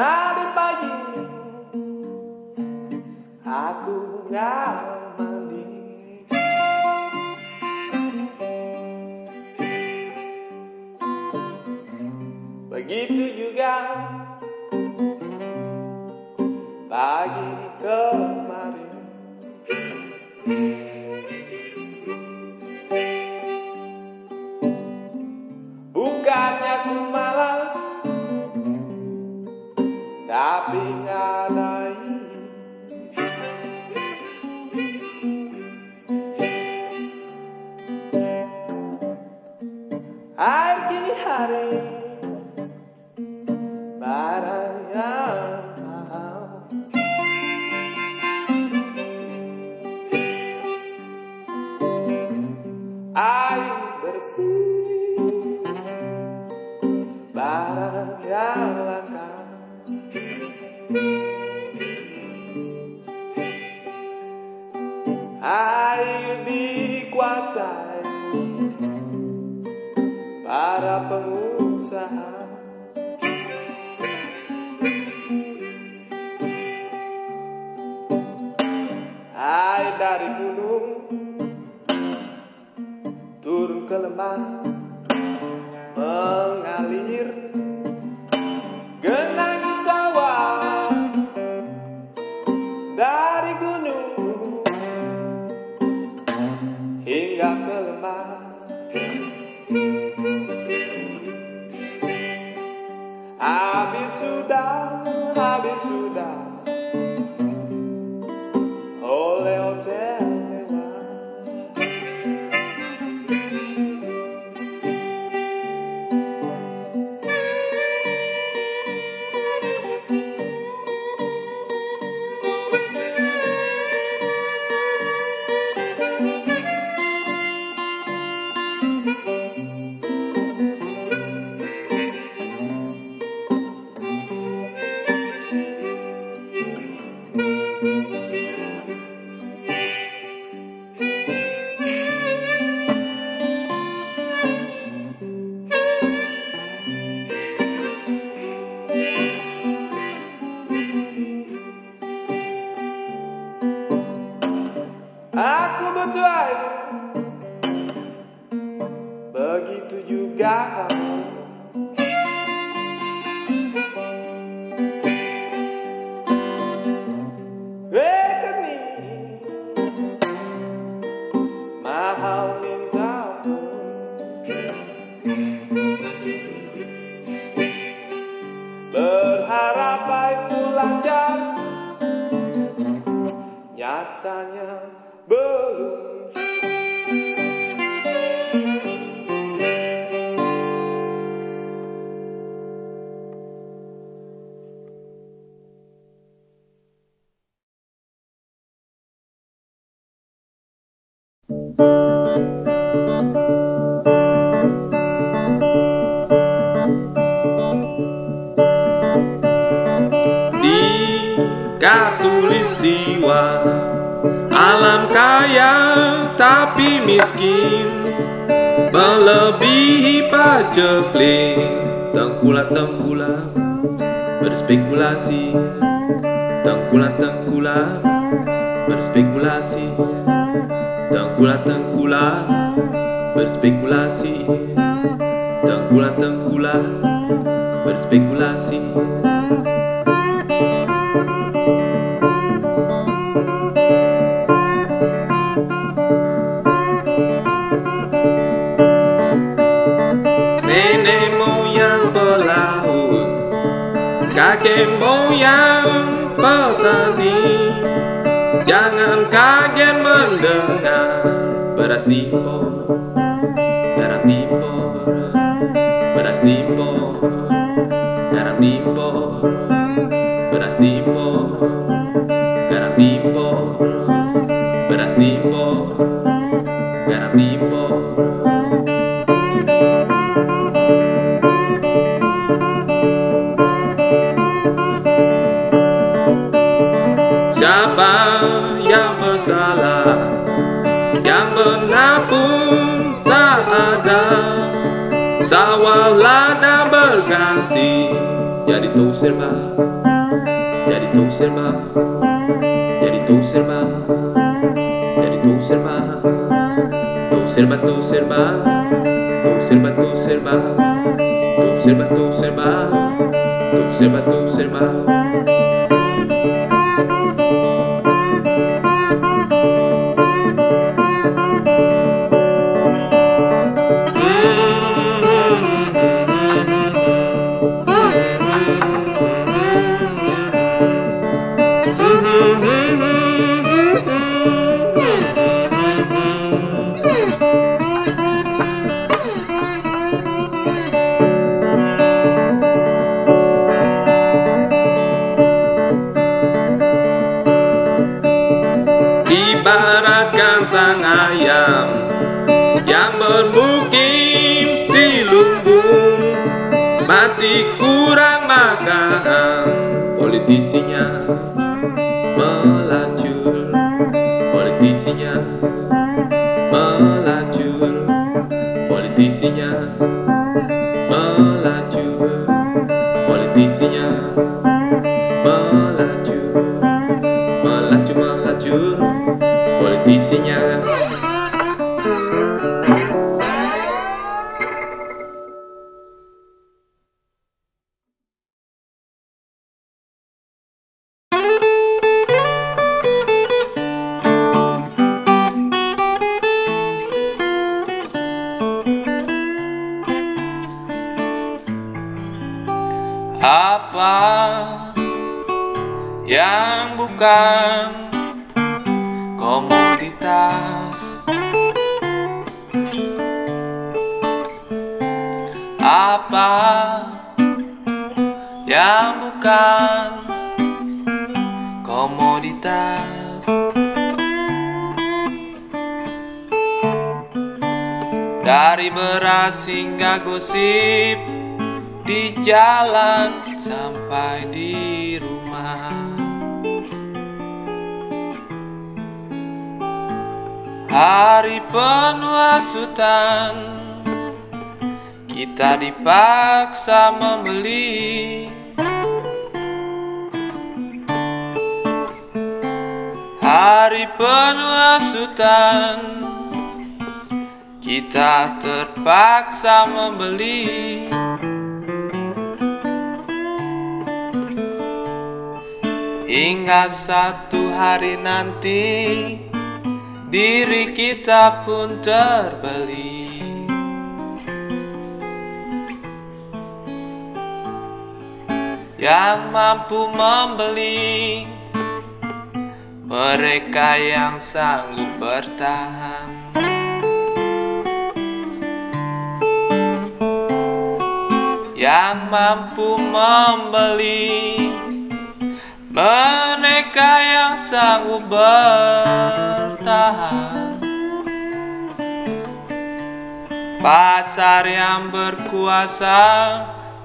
Dari pagi aku gak mandi. Begitu juga pagi kemarin. Bukannya aku malas, tapi ngadai. Akhir hari barang yang mahal, air bersih barang yang langka. Air dikuasai para pengusaha. Air dari gunung turun ke lembah, mengalir genang di sawah. Dari gunung hingga ke lembah, habis sudah oleh hotel mewah. Aku butuh air, begitu juga kamu. Rekening mahal mintamu, berharap itu lancar, nyatanya belum. Di Katulistiwa alam kaya tapi miskin, melebihi paceklik. Tengkulak-tengkulak berspekulasi, tengkulak-tengkulak berspekulasi, tengkulak-tengkulak berspekulasi, tengkulak-tengkulak berspekulasi. Kakek moyang petani, jangan kaget mendengar beras impor, garam impor, beras impor, garam impor, beras impor, garam impor, beras impor, garam impor. Siapa yang bersalah? Yang benar pun tak ada. Sawah lada berganti, tu Ibaratkan sang ayam yang bermukim di lumbung, mati kurang makan, politisinya melacur, politisinya melacur, politisinya melacur, politisinya melacur, melacur, melacur, politisinya. Apa yang bukan komoditas? Apa yang bukan komoditas? Dari beras hingga gosip, di jalan sampai di rumah. Hari penuh hasutan, kita dipaksa membeli. Hari penuh hasutan, kita terpaksa membeli. Hingga satu hari nanti, diri kita pun terbeli. Yang mampu membeli, mereka yang sanggup bertahan. Yang mampu membeli, mereka yang sanggup bertahan. Pasar yang berkuasa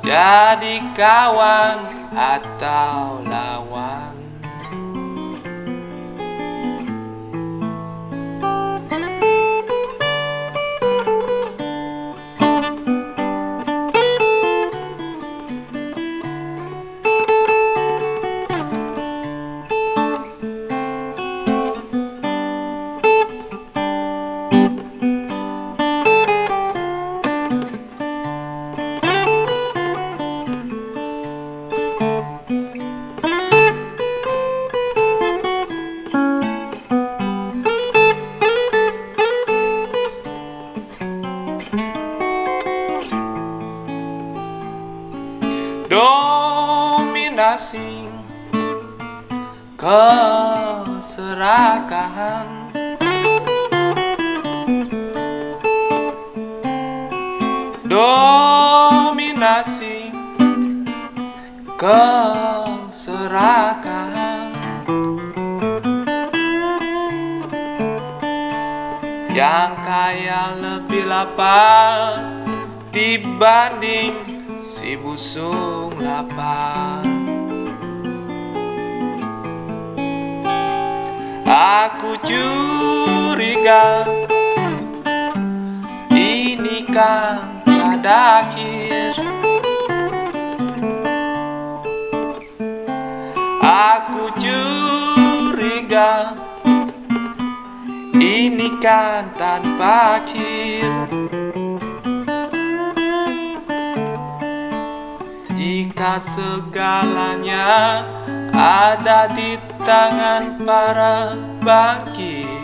jadi kawan atau lawan. Dominasi keserakahan, dominasi keserakahan. Yang kaya lebih lapar dibanding si busung lapar. Aku curiga, ini kan pada akhir. curiga, ini kan tanpa akhir. Jika segalanya ada di tangan para bangkit,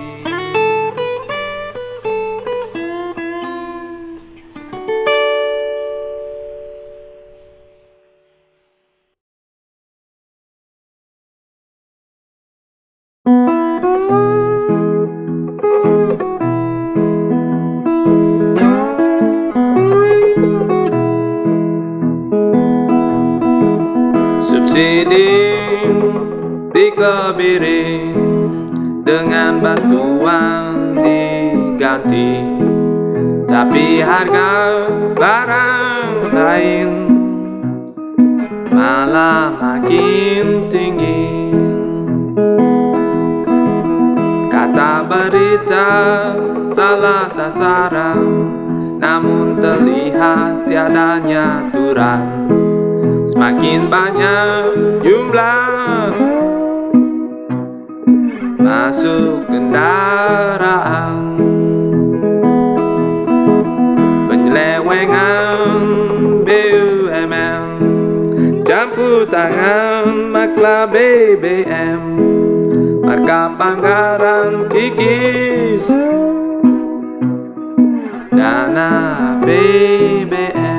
subsidi dikebiri dengan bantuan diganti, tapi harga barang lain malah makin tinggi. Kata berita salah sasaran, namun terlihat tiada nyaturan. Semakin banyak jumlah masuk kendaraan, penyelewengan BUMN, campur tangan makla BBM, marga Pangkalan kikis dana BBM.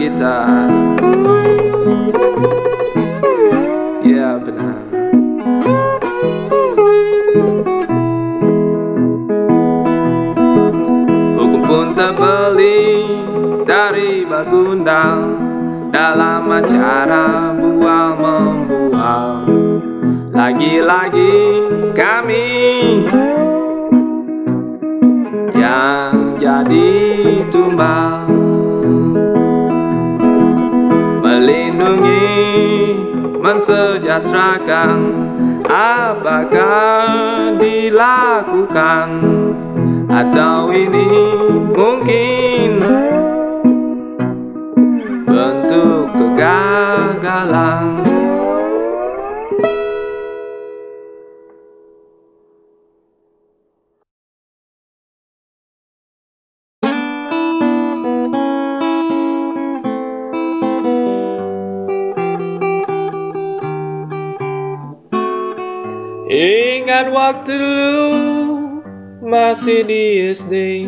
Gitar, ya benar. Hukum pun terbeli dari bagundal dalam acara buang membual. Lagi-lagi kami yang jadi tumbal. Melindungi, mensejahterakan, apakah dilakukan? Atau ini mungkin bentuk kegagalan? Ingat waktu dulu masih di SD,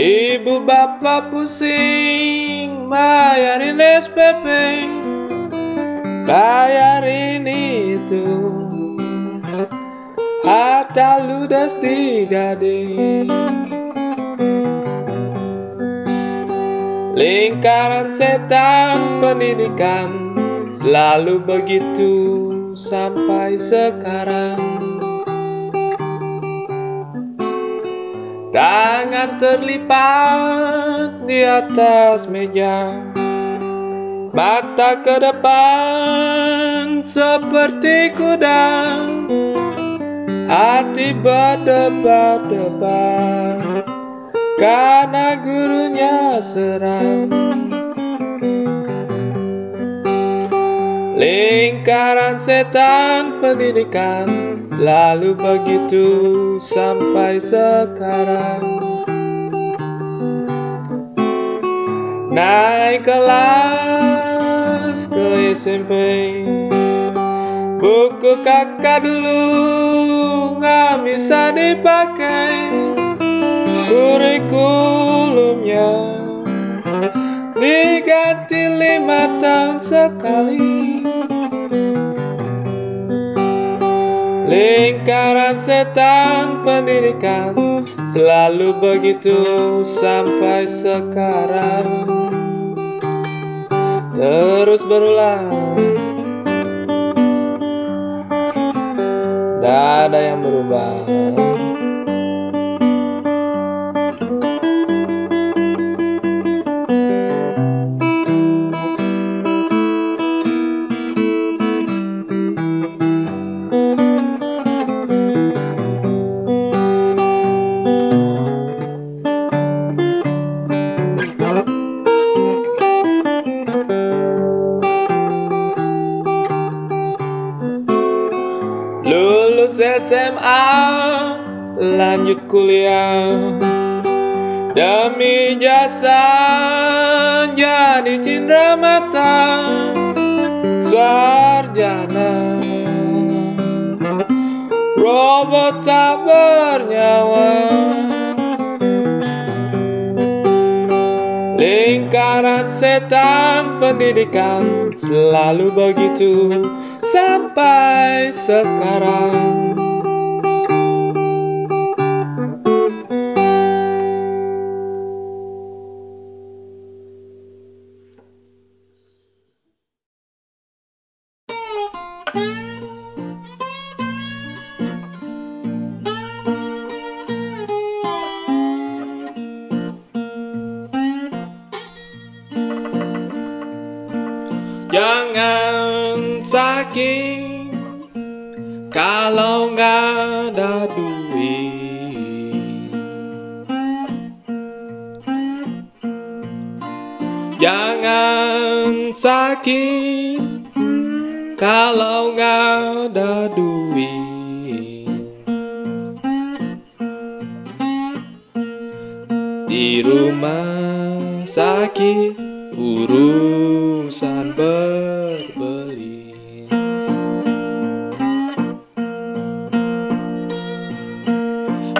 ibu bapak pusing bayarin SPP, bayarin itu harta ludes digading. Lingkaran setan pendidikan selalu begitu sampai sekarang. Tangan terlipat di atas meja, mata ke depan seperti kuda, hati berdebar-debar karena gurunya seram. Lingkaran setan pendidikan selalu begitu sampai sekarang. Naik kelas ke SMP, buku kakak dulu nggak bisa dipakai, kurikulumnya diganti 5 tahun sekali. Lingkaran setan pendidikan selalu begitu sampai sekarang, terus berulang, tidak ada yang berubah. Lulus SMA, lanjut kuliah, demi jasa jadi cindramata sarjana. Robot tak bernyawa, lingkaran setan pendidikan selalu begitu sampai sekarang. Jangan sakit kalau nggak ada duit. Jangan sakit kalau nggak ada duit. Di rumah sakit urusan berbeli,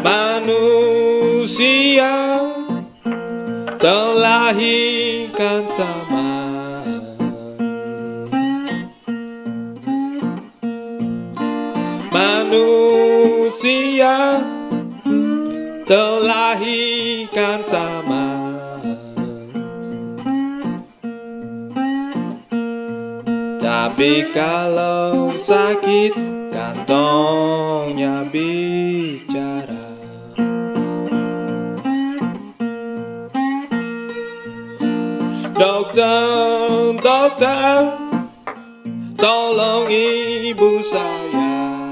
manusia terlahirkan sama, manusia terlahirkan sama. Tapi kalau sakit kantongnya bicara. Dokter, dokter, tolong ibu saya.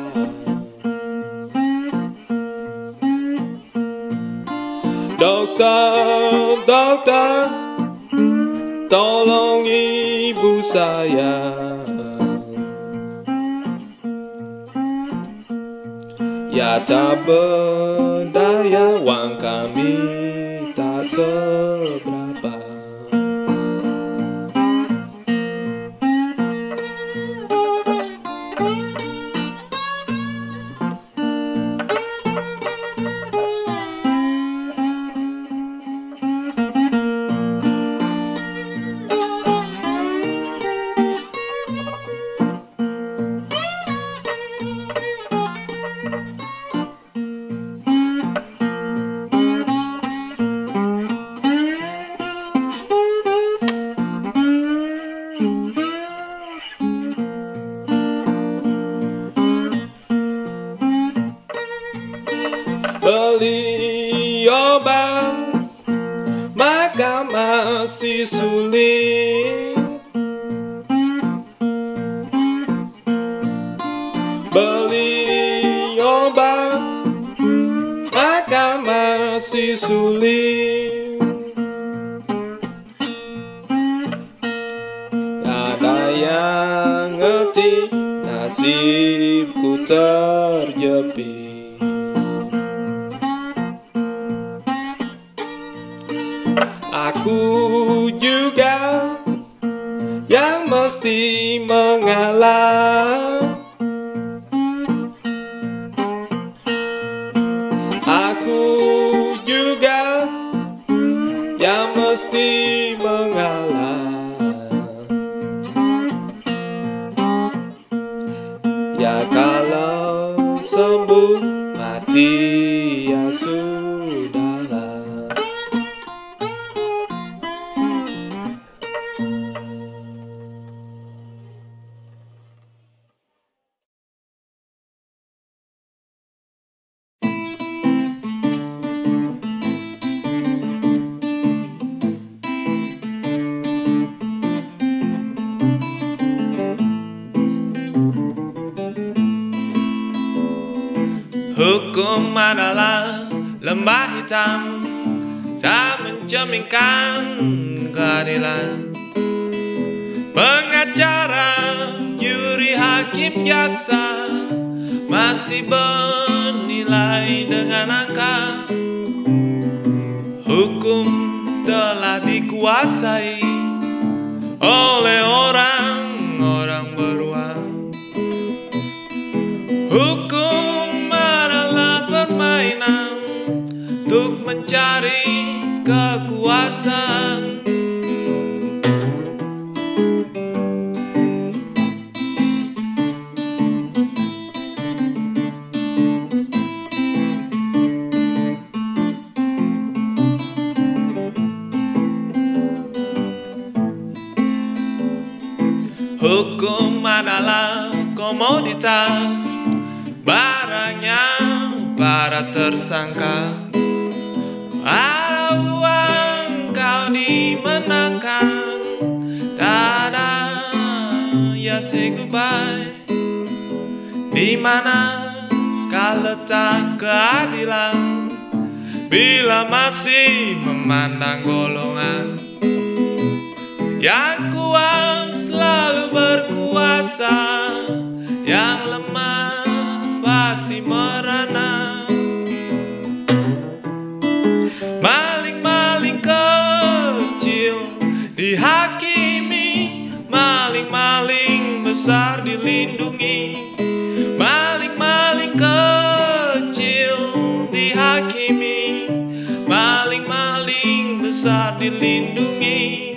Dokter, dokter, tolong ibu saya. Ya tak berdaya, uang kami tak seberapa. Beli obat maka masih sulit. Beli obat maka masih sulit. Ada yang ngerti, nasibku terjepit. Aku juga yang mesti mengalah. Aku juga yang mesti mengalah. Ya kalau sembuh mati ya sudah. Hukum adalah lembah hitam, tak mencerminkan keadilan. Pengacara, juri, hakim, jaksa masih menilai dengan angka. Hukum telah dikuasai oleh orang-orang beruang. Hukum adalah permainan untuk mencari kekuasaan. Hukum adalah komoditas, barangnya para tersangka. Awang kau dimenangkan, tada ya say goodbye. Di mana kau letak keadilan bila masih memandang golongan? Yang kuat selalu berkuasa, yang lemah pasti merana. Maling-maling kecil dihakimi, maling-maling besar dilindungi. Maling-maling kecil dihakimi, maling-maling besar dilindungi.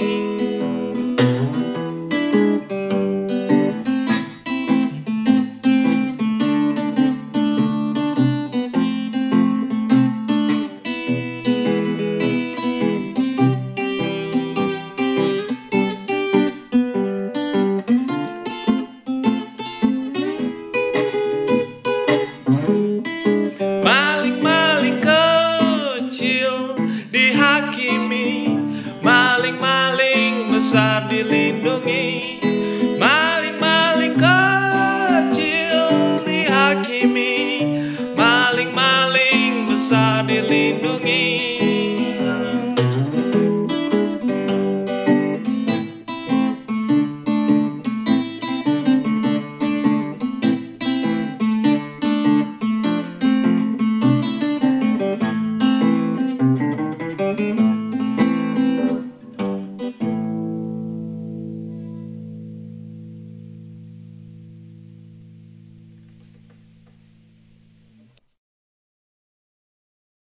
Maling-maling kecil dihakimi, maling-maling besar dilindungi. Maling-maling kecil dihakimi, maling-maling besar dilindungi.